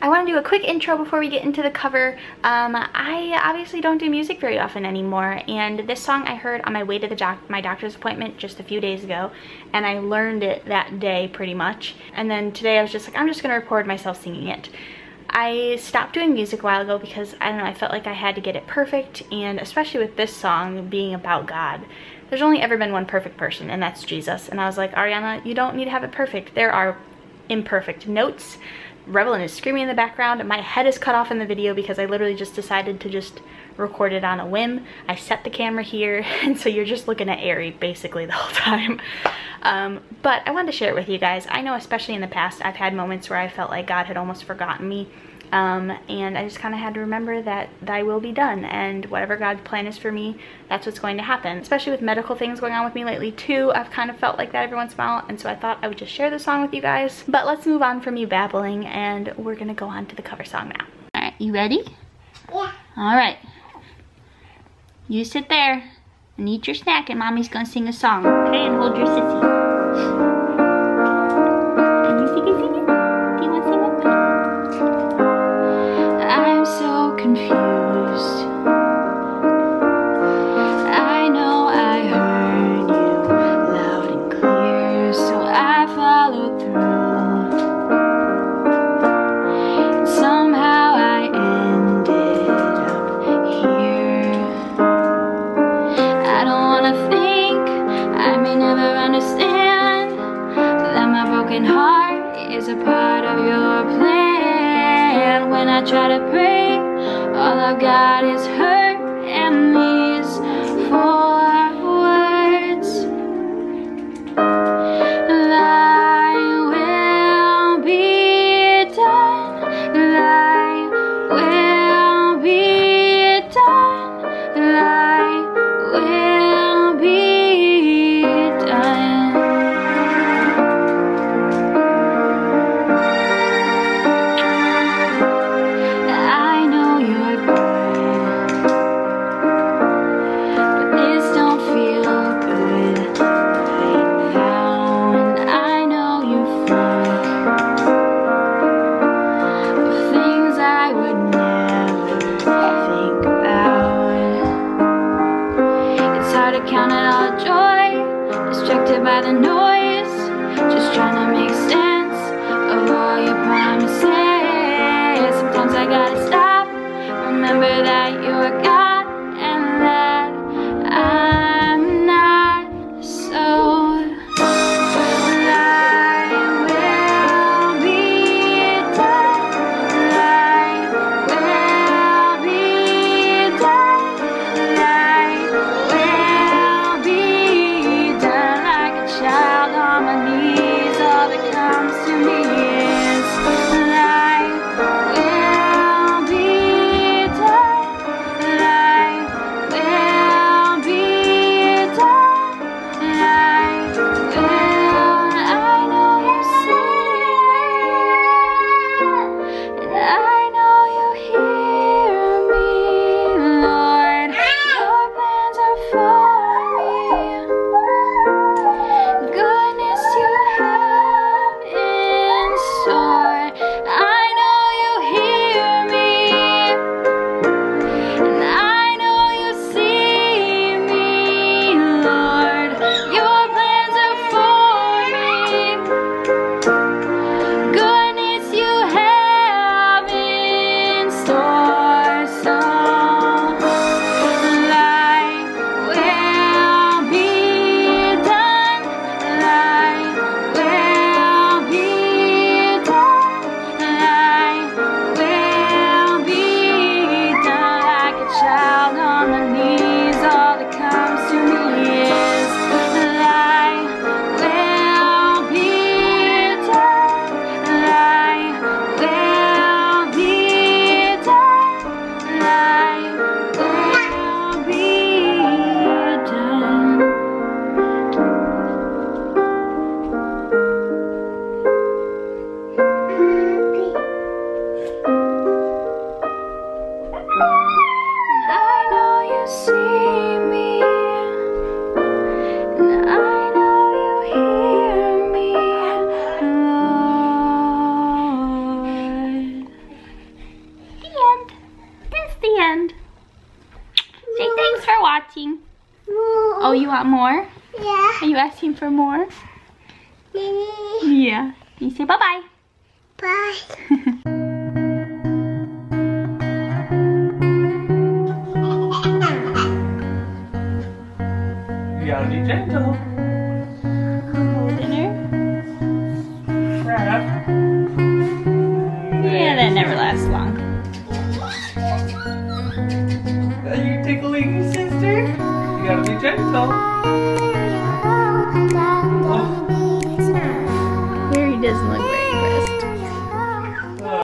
I want to do a quick intro before we get into the cover. I obviously don't do music very often anymore, and this song I heard on my way to my doctor's appointment just a few days ago, and I learned it that day pretty much. And then today I was just like, I'm just going to record myself singing it. I stopped doing music a while ago because, I don't know, I felt like I had to get it perfect, and especially with this song being about God. There's only ever been one perfect person, and that's Jesus. And I was like, Ariana, you don't need to have it perfect. There are imperfect notes. Revelynne is screaming in the background. My head is cut off in the video because I literally just decided to just record it on a whim. I set the camera here, and so you're just looking at Aerilee basically the whole time. But I wanted to share it with you guys. I know especially in the past I've had moments where I felt like God had almost forgotten me. And I just kind of had to remember that thy will be done, and whatever God's plan is for me, that's what's going to happen. Especially with medical things going on with me lately too, I've kind of felt like that every once in a while, and so I thought I would just share this song with you guys. But let's move on from you babbling, and we're gonna go on to the cover song now. Alright, you ready? Yeah. Alright. You sit there and eat your snack, and mommy's gonna sing a song, okay? And hold your sissy. Confused. I know I heard you loud and clear, so I followed through. And somehow I ended up here. I don't wanna think, I may never understand that my broken heart is a part of your plan. When I try to pray, all I've got is hurt and these four words. Thy will be done. Thy will be done. Thy will be done. I know you. By the noise, just trying to make sense of all your promises. Sometimes I gotta stop, remember that you are God and that I'm not. So watching? More. Oh, you want more? Yeah. Are you asking for more? Yeah. You say bye-bye. Bye. Bye. You gotta be gentle. I'm holding her. Grab. Yeah, that never lasts long. Are you tickling your sister? You gotta be gentle.